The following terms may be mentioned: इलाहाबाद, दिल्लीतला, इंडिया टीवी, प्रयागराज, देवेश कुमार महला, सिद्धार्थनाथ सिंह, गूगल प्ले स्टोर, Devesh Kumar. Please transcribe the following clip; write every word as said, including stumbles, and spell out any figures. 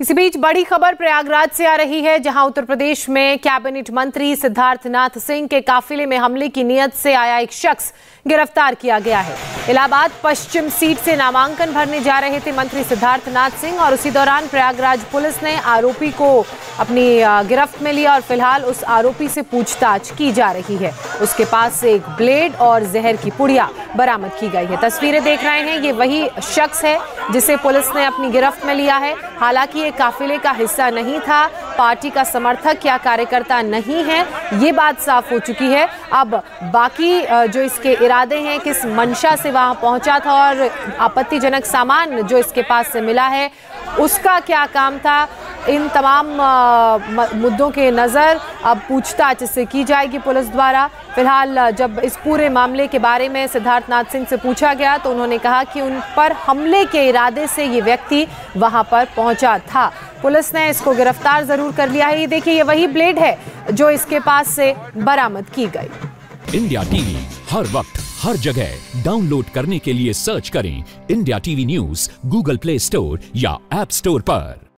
इसी बीच बड़ी खबर प्रयागराज से आ रही है, जहां उत्तर प्रदेश में कैबिनेट मंत्री सिद्धार्थनाथ सिंह के काफिले में हमले की नीयत से आया एक शख्स गिरफ्तार किया गया है। इलाहाबाद पश्चिम सीट से नामांकन भरने जा रहे थे मंत्री सिद्धार्थनाथ सिंह और उसी दौरान प्रयागराज पुलिस ने आरोपी को अपनी गिरफ्त में लिया और फिलहाल उस आरोपी से पूछताछ की जा रही है। उसके पास से एक ब्लेड और जहर की पुड़िया बरामद की गई है। तस्वीरें देख रहे हैं, ये वही शख्स है जिसे पुलिस ने अपनी गिरफ्त में लिया है। हालांकि ये काफिले का हिस्सा नहीं था, पार्टी का समर्थक या कार्यकर्ता नहीं है, ये बात साफ हो चुकी है। अब बाकी जो इसके इरादे हैं, किस मंशा से वहां पहुंचा था और आपत्तिजनक सामान जो इसके पास से मिला है उसका क्या काम था, इन तमाम मुद्दों के नज़र अब पूछताछ इससे की जाएगी पुलिस द्वारा। फिलहाल जब इस पूरे मामले के बारे में सिद्धार्थनाथ सिंह से पूछा गया तो उन्होंने कहा कि उन पर हमले के इरादे से ये व्यक्ति वहां पर पहुंचा था। पुलिस ने इसको गिरफ्तार जरूर कर लिया है। ये देखिए, ये वही ब्लेड है जो इसके पास से बरामद की गई। इंडिया टीवी हर वक्त हर जगह डाउनलोड करने के लिए सर्च करें इंडिया टीवी news गूगल प्ले स्टोर या ऐप स्टोर पर।